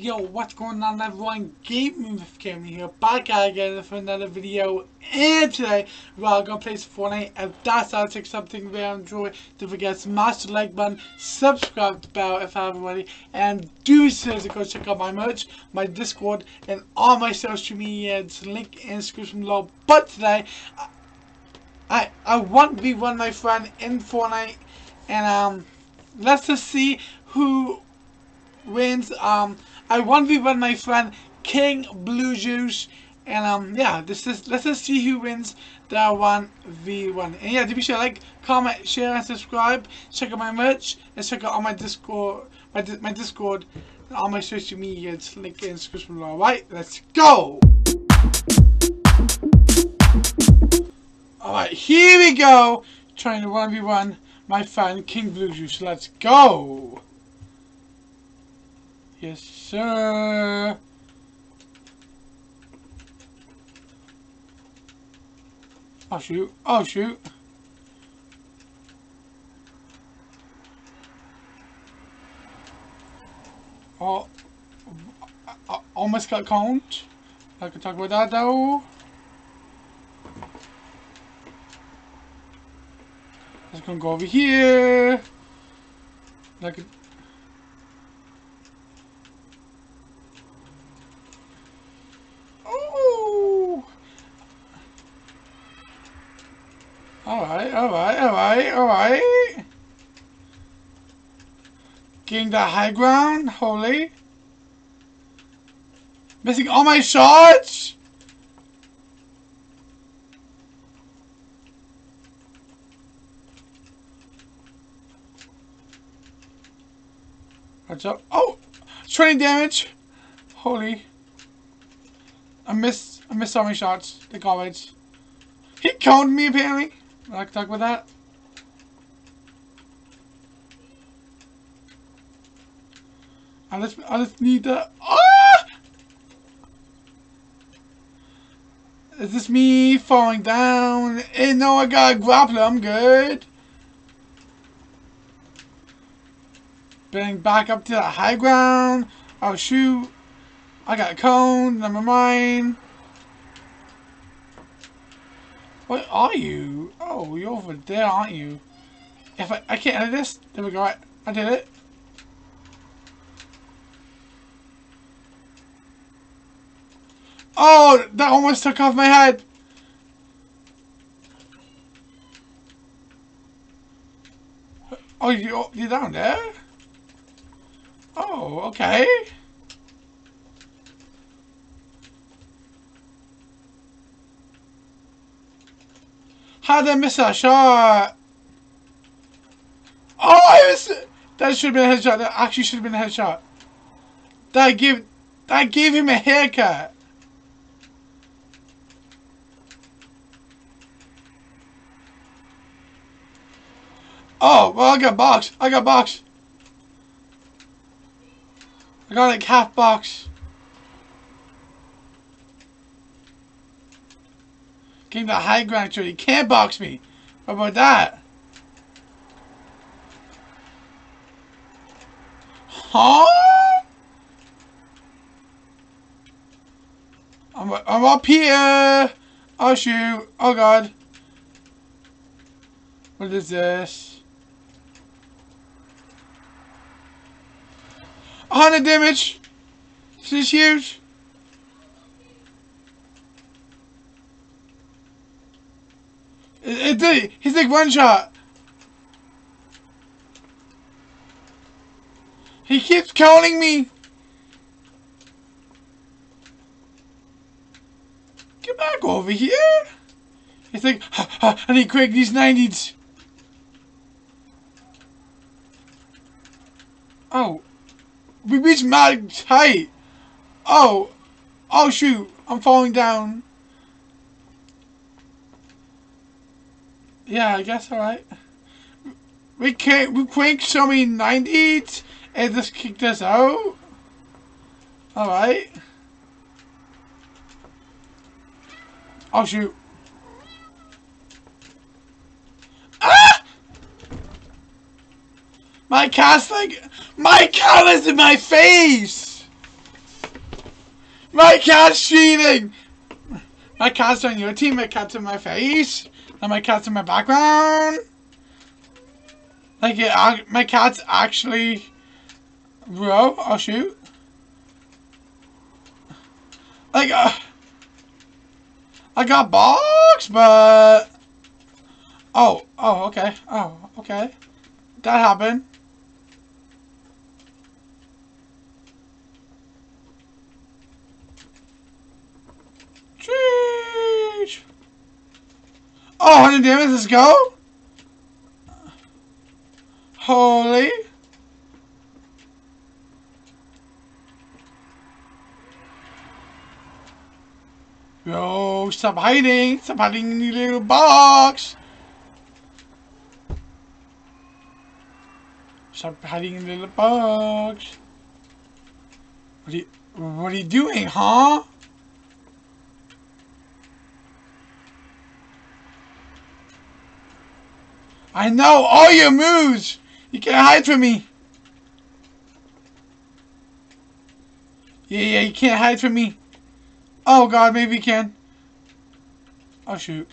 Yo, what's going on everyone? GameFammy here, back at again for another video, and today we're all gonna play some Fortnite. If that sounds like something that you enjoy, don't forget to smash the like button, subscribe to the bell if I haven't already, and do seriously go check out my merch, my Discord, and all my social media. It's link in the description below. But today, I want to be one of my friend in Fortnite, and let's just see who wins. I want to be with my friend King BlueJuice, and yeah, let's just see who wins that 1v1. And yeah, do be sure to like, comment, share, and subscribe. Check out my merch and check out all my Discord, my Discord, and all my social media. It's linked in the description below. Alright, let's go. Alright, here we go. Trying to 1v1 my friend King BlueJuice. Let's go. Yes, sir. Oh, shoot. Oh, shoot. Oh, I almost got conked. I can talk about that, though. Just gonna go over here. Like. Alright, alright, alright, alright. Getting that high ground, holy. Missing all my shots! Watch out. Oh! 20 damage! Holy. I missed all my shots, like always. He coned me apparently. I can talk about that. I just need to. Ah! Is this me falling down? Hey, no, I got a grappler. I'm good. Bang back up to the high ground. Oh shoot! I got a cone. Never mind. What are you? Oh, you're over there, aren't you? If I can't edit this, there we go. I did it. Oh, that almost took off my head. Oh, you're down there? Oh, okay. How did I miss that shot? Oh, I missed it. That should have been a headshot. That actually should have been a headshot. That gave him a haircut. Oh, well, I got boxed. I got boxed. I got like half boxed. Getting the high ground, so he can't box me. How about that? Huh? I'm up here. Oh shoot! Oh god! What is this? 100 damage. This is huge. It did. He's like one shot. He keeps counting me. Get back over here. He's like, I need quick these 90s. Oh, we reached max height. Oh, oh shoot! I'm falling down. Yeah, I guess alright. We quanked so many 90s and just kicked us out. Alright. Oh shoot. Ah! My cat's like, my cat is in my face! My cat's cheating! My cat's on your team, my cat's in my face, and my cat's in my background. Like, yeah, my cat's actually... Bro, I'll shoot. Like, I got boxed, but... Oh, okay. Oh, okay. That happened. Sheesh. Oh, 100 damage, let's go. Holy. Yo, stop hiding. Stop hiding in your little box. Stop hiding in the little box. What are you doing, huh? I know all your moves. You can't hide from me. Yeah, you can't hide from me. Oh, God, maybe you can. Oh, shoot.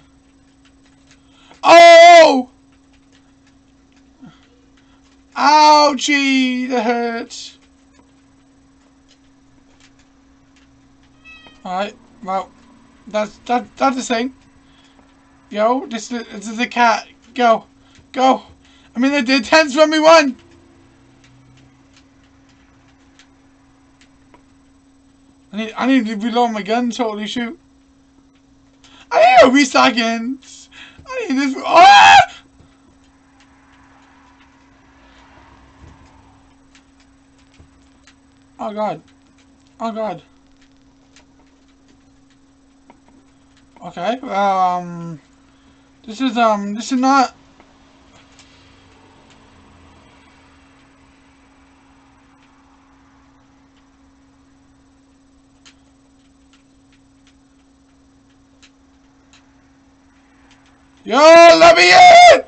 Oh! Ouchie, that hurts. Alright, well, that's the thing. Yo, this is a cat. Go. Go. I mean, they did 10s from me one. I need to reload my gun totally shoot. I need a restocking. I need this. Oh! Oh God. Oh God. Okay. This is not. Yo, let me in!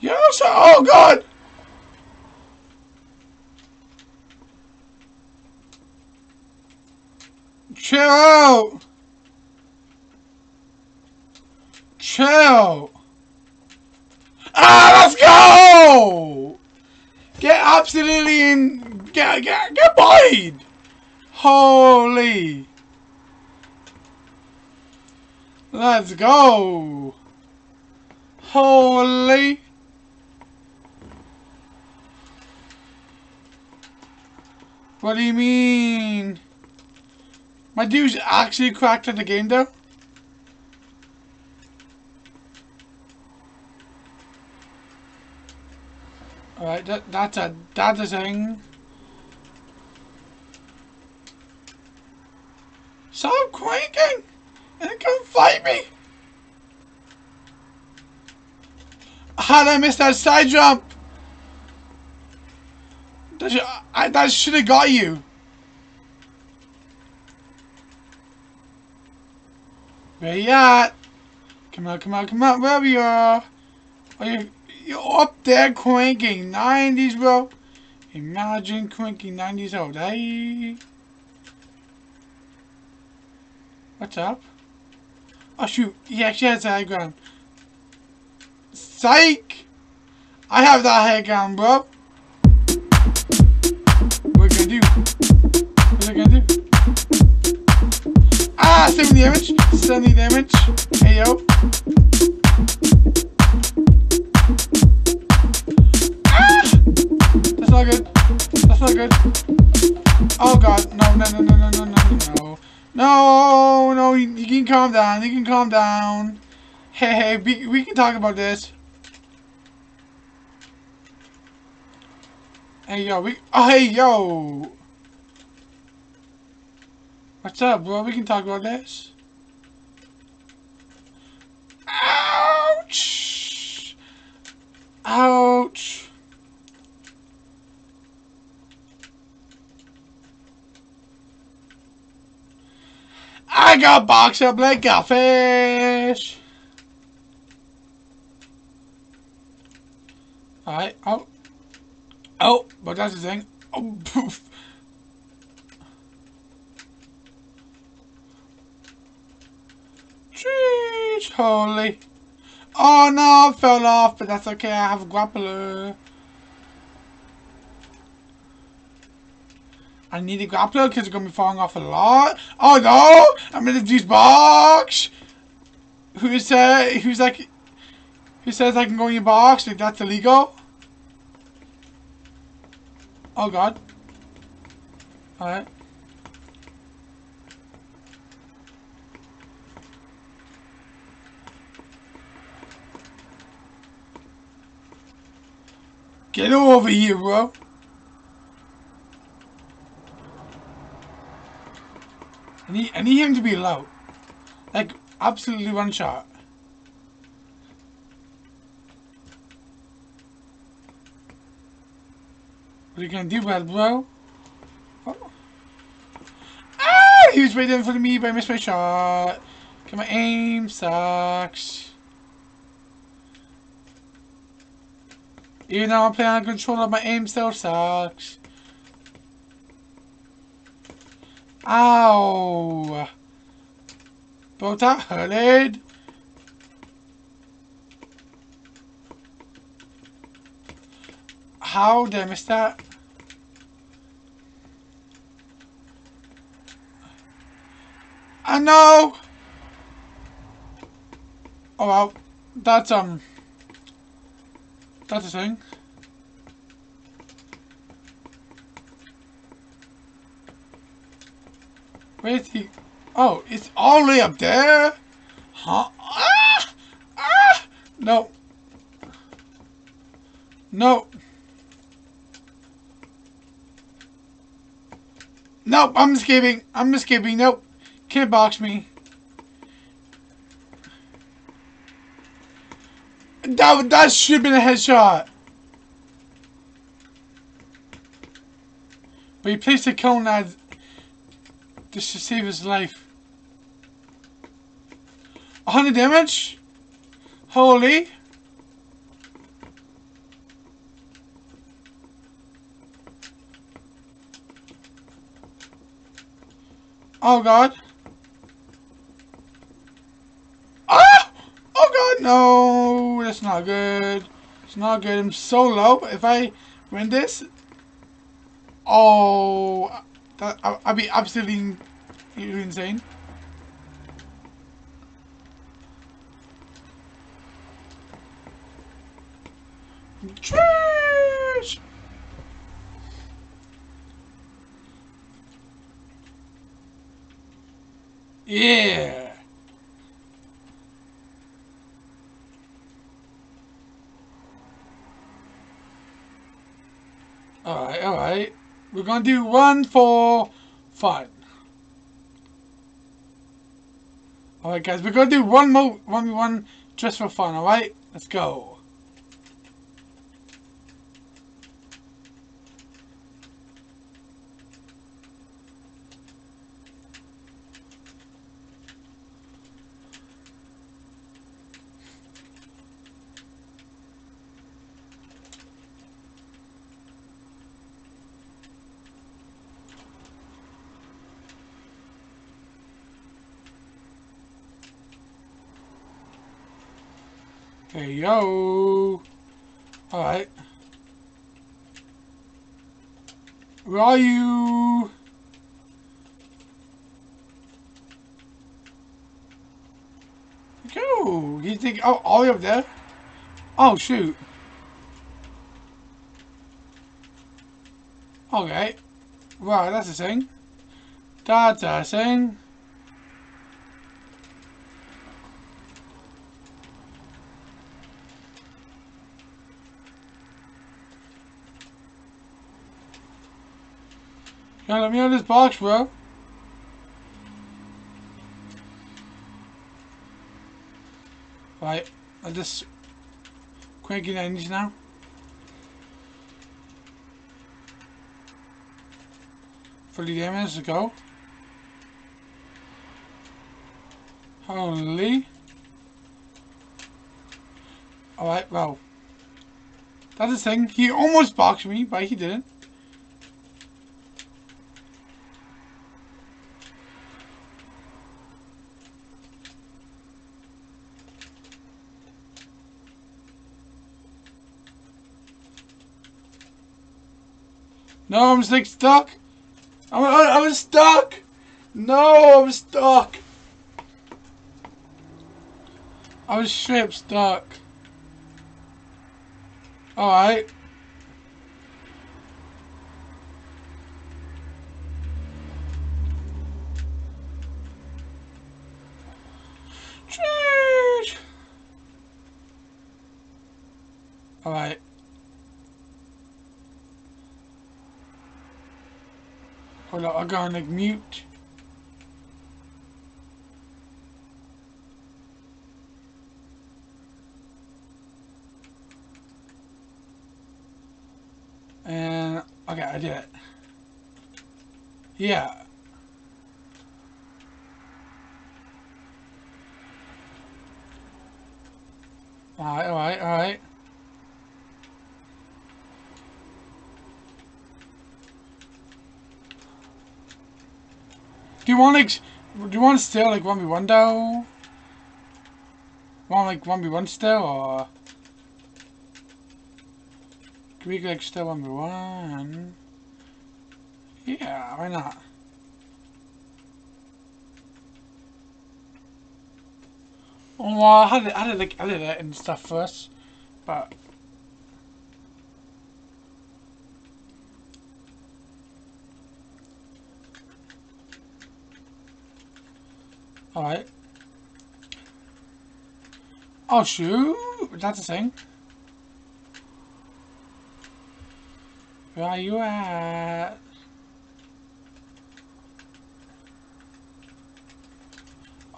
Yo, so, oh God! Chill out! Chill! Ah, let's go! Get absolutely in... Get bodied! Holy... Let's go! Holy! What do you mean? My dude's actually cracked at the game though? Alright, that's a thing. Stop quaking! And come fight me! How did I miss that side jump? That should have got you. Where you at? Come on, come on, come on, wherever you are. You're up there cranking 90s, bro. Imagine cranking 90s all day. What's up? Oh shoot, he actually has a high ground. Psych! I have that high ground, bro. What are you gonna do? What are you gonna do? Ah, 70 damage. 70 damage. Hey yo. Ah! That's not good. That's not good. Oh God, no. No, you can calm down, Hey, we can talk about this. Hey, yo, hey, yo. What's up, bro? We can talk about this. Ouch! Ouch! I got boxed up like a fish. Alright, oh. Oh, but that's the thing. Oh, poof. Jeez, holy. Oh no, I fell off, but that's okay, I have a grappler. I need a grappler because I'm going to be falling off a lot. Oh no, I'm in the juice box. Who says I can go in your box? Like, that's illegal. Oh god. Alright. Get over here, bro. I need him to be low. Like, absolutely one shot. What are you gonna do, bad bro? Oh. Ah! He was right in front of me, but I missed my shot. Okay, my aim sucks. Even though I'm playing on a controller, my aim still sucks. Ow! Bro, that hurted. How did I miss that? I know! Oh wow. That's a thing. Where is he? Oh, it's all the way up there? Huh? Ah! Ah! No. No. Nope, I'm escaping. I'm escaping. Nope. Can't box me. That should have been a headshot. But he placed a cone as just to save his life. 100 damage? Holy. Oh god. Ah! Oh god, no. That's not good. It's not good. I'm so low. If I win this. Oh. I'll be absolutely insane. Trash! Yeah. Alright, alright. We're gonna do one for fun. Alright guys, we're gonna do one more 1v1 just for fun, alright? Let's go. There you go. Alright. Where are you? Go. You think? Oh, all the way up there? Oh, shoot. Okay. Wow, that's a thing. That's a thing. Let me out of this box, bro. Right, I just quick get engines now. Fully damage to go. Holy. Alright, well. That's his thing. He almost boxed me, but he didn't. No, I'm just like stuck. I'm stuck. No, I'm stuck. I was straight up stuck. Alright. Alright. Hold on, I gotta like mute. And okay, I did it. Yeah. Alright, alright, alright. Do you want like, do you want to still like 1v1 though? Want like 1v1 still, or can we like still 1v1? Yeah, why not? Oh, I had it, like edit it and stuff first, but. Alright. Oh shoot! That's a thing. Where are you at?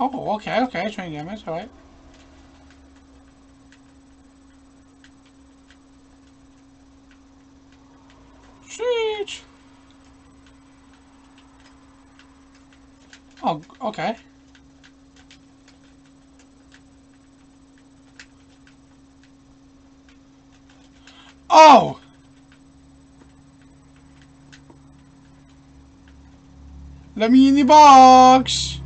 Oh, okay, okay. Train damage, alright. Sheesh! Oh, okay. Oh! Let me in the box!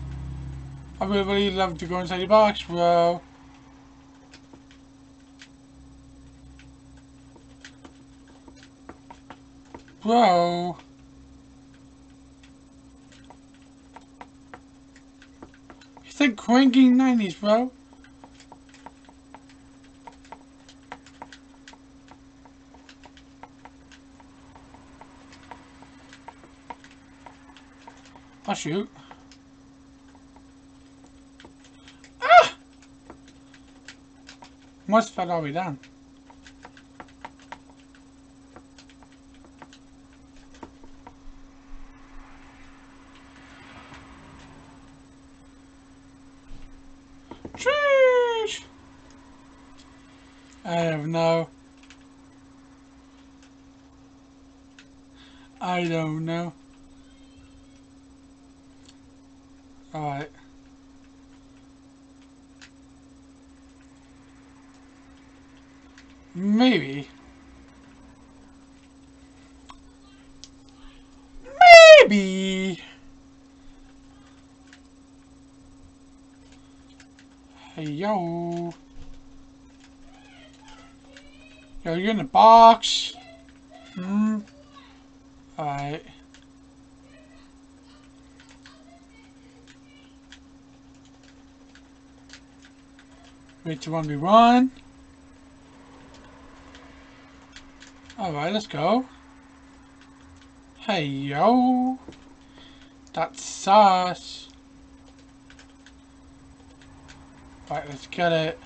I would really love to go inside the box, bro. Bro. It's like cranking 90s, bro. Oh shoot. Ah! Must have already done. Sheesh! I have no. I don't know. Alright. Maybe. Maybe. Hey, yo. Yo, you're in the box. Hmm. Alright. Wait to 1v1. Alright, let's go. Hey, yo. That's sauce. Alright, let's get it.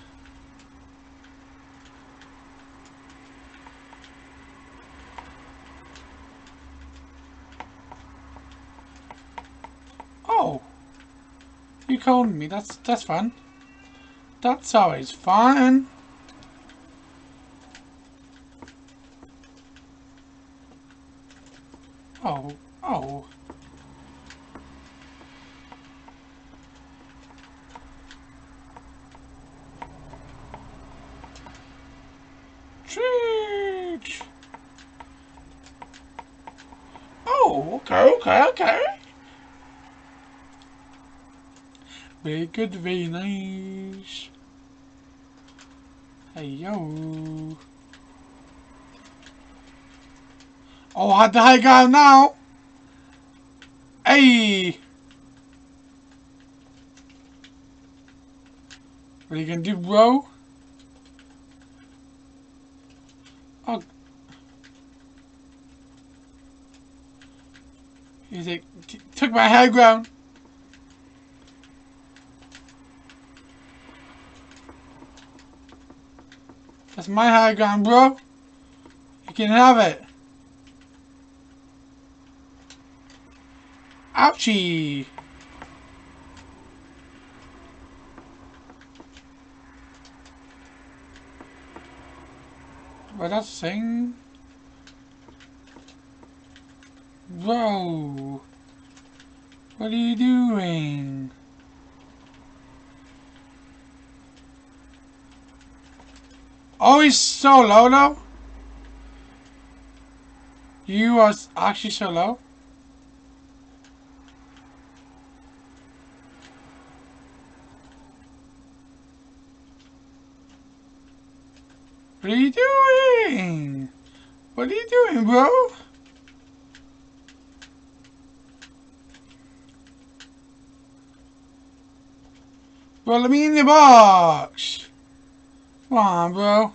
Oh. You called me. That's fun. That's always fun. Oh, oh. Tree. Okay. Very good, very nice. Hey, yo. Oh, I had the high ground now. Hey. What are you gonna do, bro? Oh. He's like, took my high ground. That's my high ground, bro. You can have it. Ouchie. What that thing? Bro. What are you doing? Oh, he's so low, though. You are actually so low. What are you doing? What are you doing, bro? Bro, let me in the box. Come on, bro.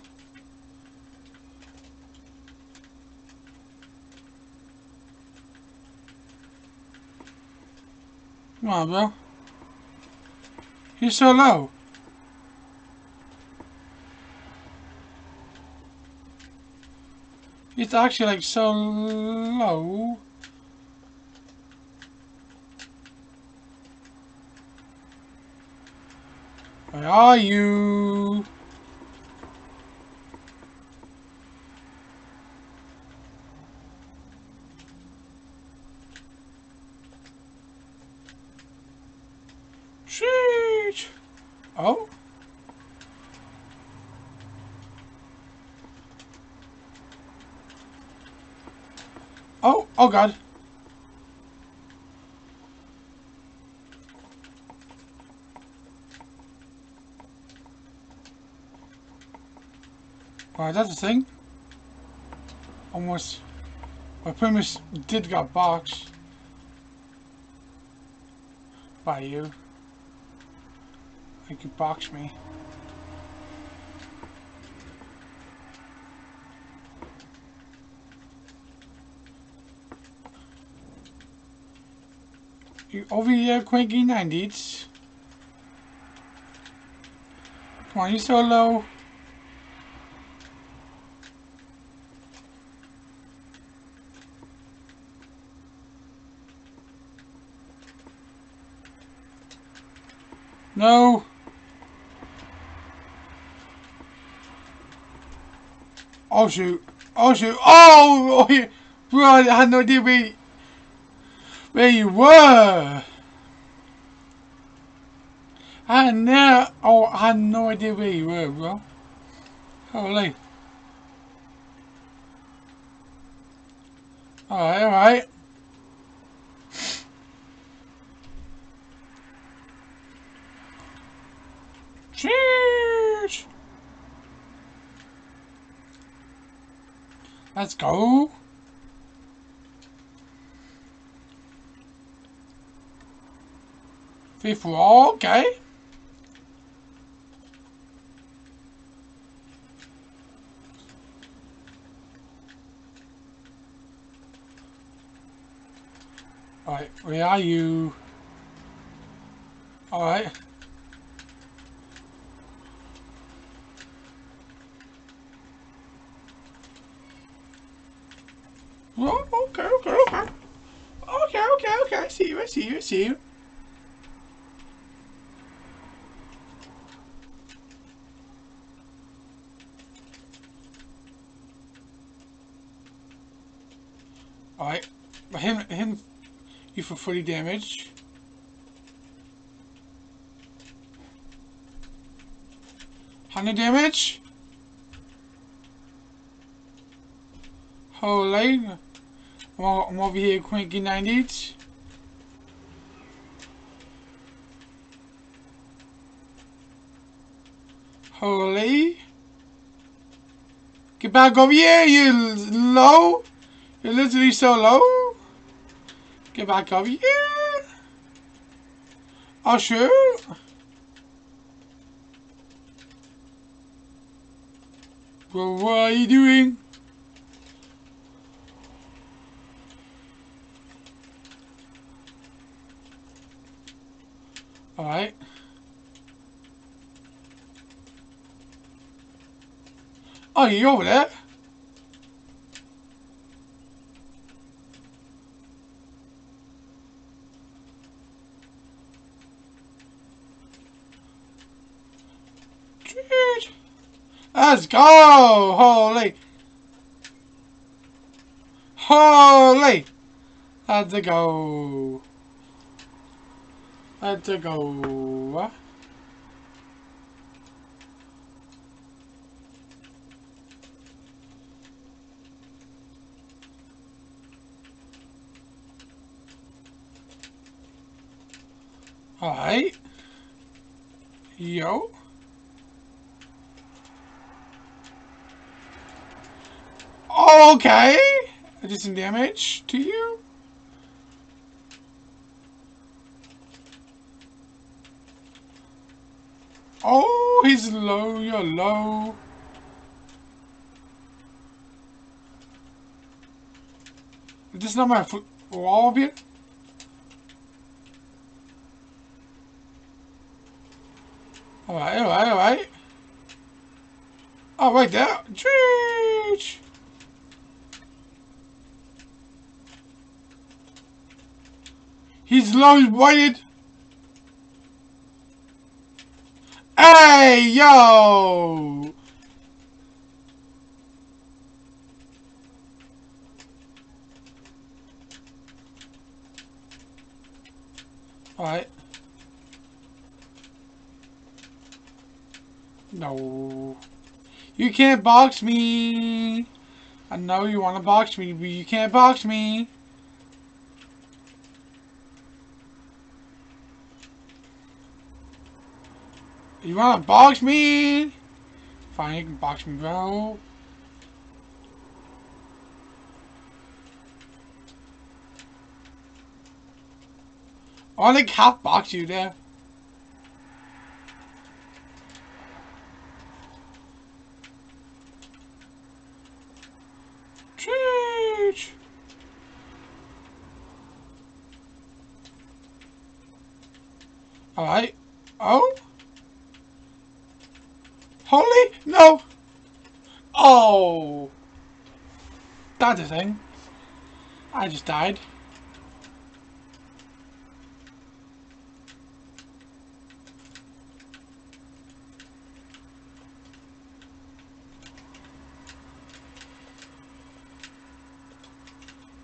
Come on, bro. You're so low. It's actually like so low. Where are you? Sheesh. Oh. Oh, oh God. Wow, that's a thing. Almost. My premise did got boxed. By you. Like you boxed me. Over here, Quinky 90s. Come on, you're so low. No. Oh, shoot. Oh, shoot. Oh, yeah. Bro, I had no idea where you were. I had no idea where you were, bro. Holy. Alright, alright. Cheers. Let's go. Before, okay. Alright, where are you? Alright. Well, okay. Okay, I see you. Alright, but him, you for fully damage. How many damage? Holy. I'm over here, Quinky 98. Holy. Get back over here, you low. You're literally so low. Get back over here. Oh, shoot. Bro, what are you doing? Alright. Oh, you over there? Let's go! Holy! Holy! Let's go! Let's go! Alright. Yo. Okay, I did some damage to you. Oh, he's low, you're low. Is this not my foot wall up here? Alright, alright, alright. Oh, right there. Jeez. He's low, he's whited. Hey, yo. All right. No. You can't box me. I know you want to box me, but you can't box me. You wanna box me? Fine, you can box me, bro. I wanna half box you there. Church. Alright. Oh? Holy? No! Oh! That's a thing. I just died.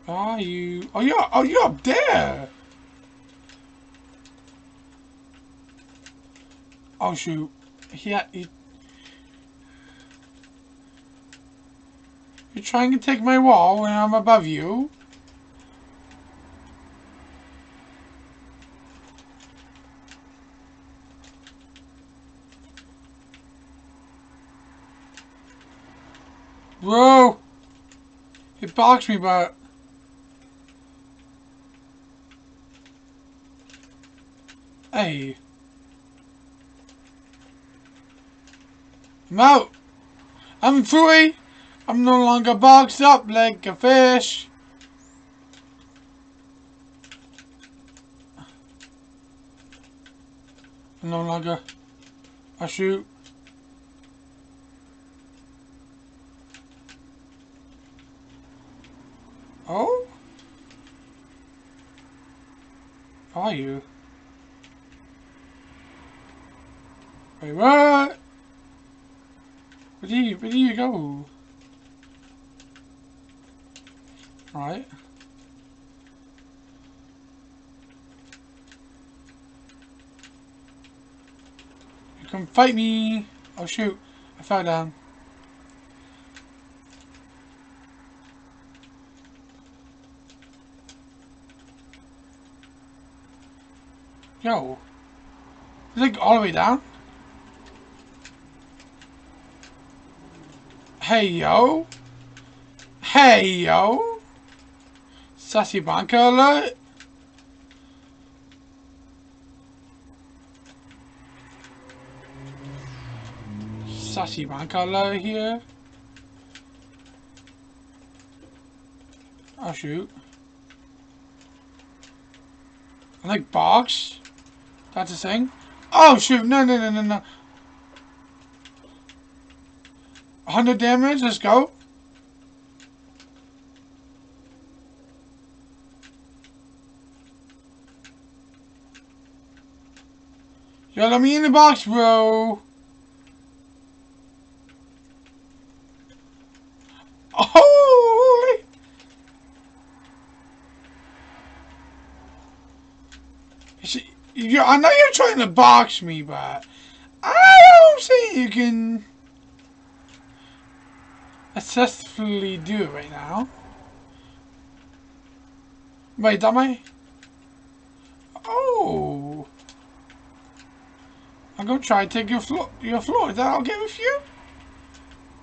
Are you... oh, you're up there! Oh, shoot. Yeah, he... You're trying to take my wall when I'm above you. Bro! It boxed me, but... Hey. I'm out. I'm free. I'm no longer boxed up like a fish. I'm no longer a shoot. Oh? How are you? Wait, what? Where do you go? Right. You can fight me. Oh shoot, I fell down. Yo. Is it like all the way down? Hey, yo. Hey, yo. Sassy banker alert. Sassy banker alert here. Oh, shoot. I like box. That's a thing. Oh, shoot. No, no, no, no, no. 100 damage. Let's go. Yo, let me in the box, bro. Oh! I know you're trying to box me, but I don't think you can successfully do it right now. Wait, that might. Oh. I'm gonna try to take your floor. Is that okay with you?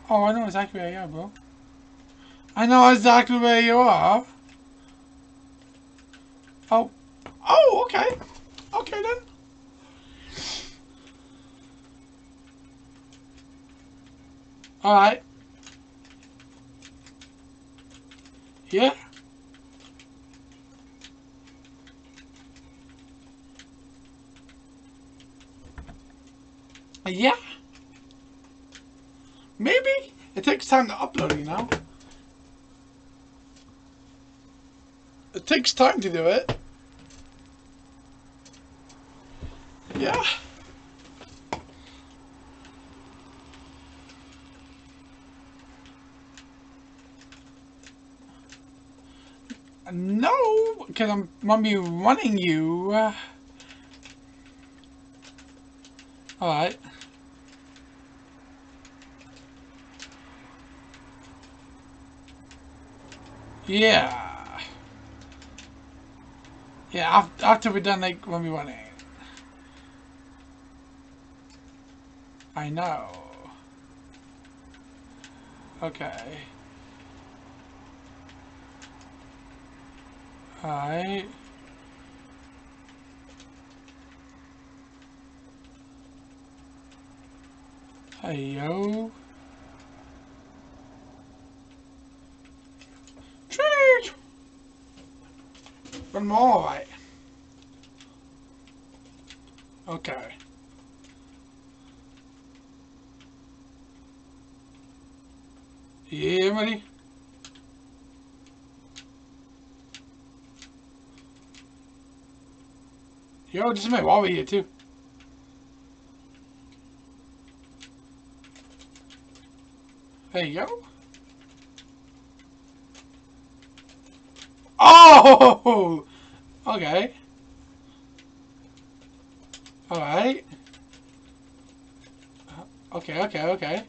Oh, I know exactly where you are, bro. I know exactly where you are. Oh. Oh, okay. Okay then. Alright. Yeah. Yeah. Maybe. It takes time to upload, you know. It takes time to do it. Yeah. No, because I'm gonna be running you. Alright. Yeah. Yeah, after we're done, like, when we want it. I know. Okay. Alright. Hey, yo. Change! One more, right? Okay. Yeah, buddy. Yo, this is my wall here, too. There you go. Oh! Okay. Alright. Okay, okay, okay.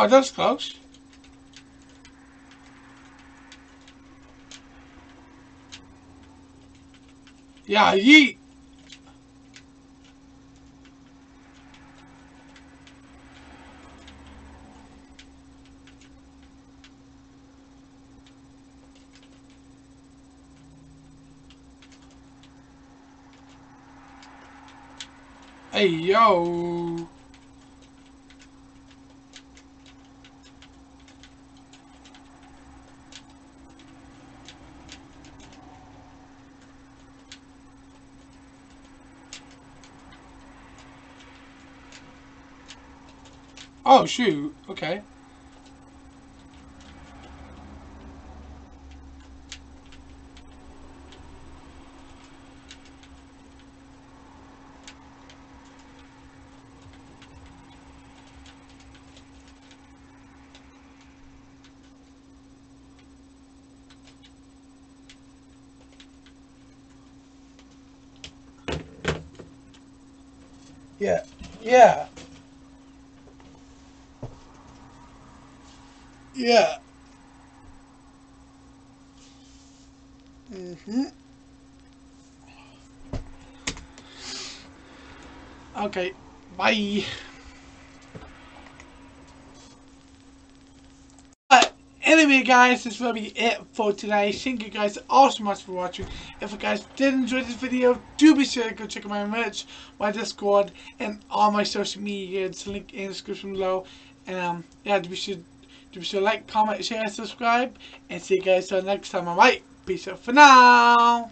Oh, that's close. Yeah, yeet. Hey, yo. Oh, shoot. Okay. Yeah. Yeah. Yeah. Okay. Bye. Anyway guys, this will be it for today. Thank you guys all so much for watching. If you guys did enjoy this video, do be sure to go check out my merch, my Discord, and all my social media. It's linked in the description below. And yeah, do be sure to like, comment, share, subscribe, and see you guys till next time. Alright, peace out for now.